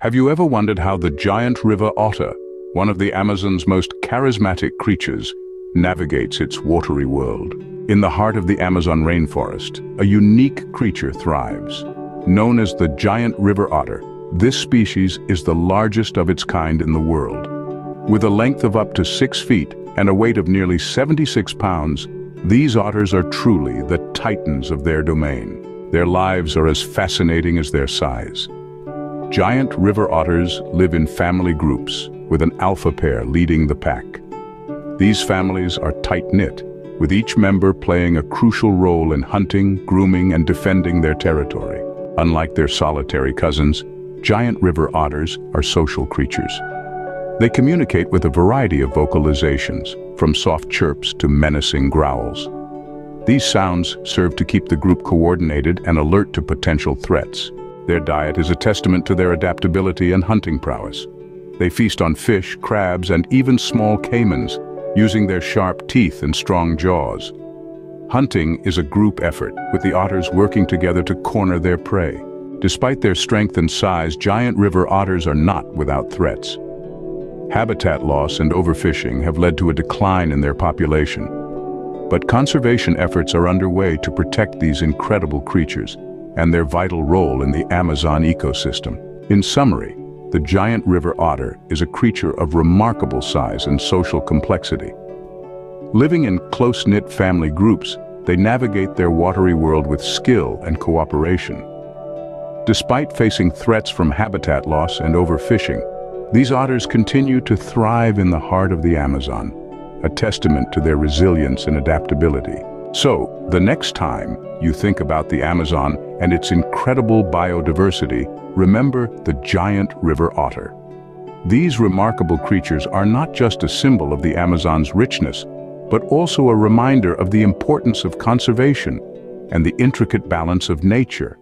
Have you ever wondered how the giant river otter, one of the Amazon's most charismatic creatures, navigates its watery world? In the heart of the Amazon rainforest, a unique creature thrives. Known as the giant river otter, this species is the largest of its kind in the world. With a length of up to 6 feet and a weight of nearly 76 pounds, these otters are truly the titans of their domain. Their lives are as fascinating as their size. Giant river otters live in family groups, with an alpha pair leading the pack. These families are tight-knit, with each member playing a crucial role in hunting, grooming, and defending their territory. Unlike their solitary cousins, giant river otters are social creatures. They communicate with a variety of vocalizations, from soft chirps to menacing growls. These sounds serve to keep the group coordinated and alert to potential threats. Their diet is a testament to their adaptability and hunting prowess. They feast on fish, crabs, and even small caimans, using their sharp teeth and strong jaws. Hunting is a group effort, with the otters working together to corner their prey. Despite their strength and size, giant river otters are not without threats. Habitat loss and overfishing have led to a decline in their population. But conservation efforts are underway to protect these incredible creatures and their vital role in the Amazon ecosystem. In summary, the giant river otter is a creature of remarkable size and social complexity. Living in close-knit family groups, they navigate their watery world with skill and cooperation. Despite facing threats from habitat loss and overfishing, these otters continue to thrive in the heart of the Amazon, a testament to their resilience and adaptability. So, the next time you think about the Amazon and its incredible biodiversity, remember the giant river otter. These remarkable creatures are not just a symbol of the Amazon's richness, but also a reminder of the importance of conservation and the intricate balance of nature.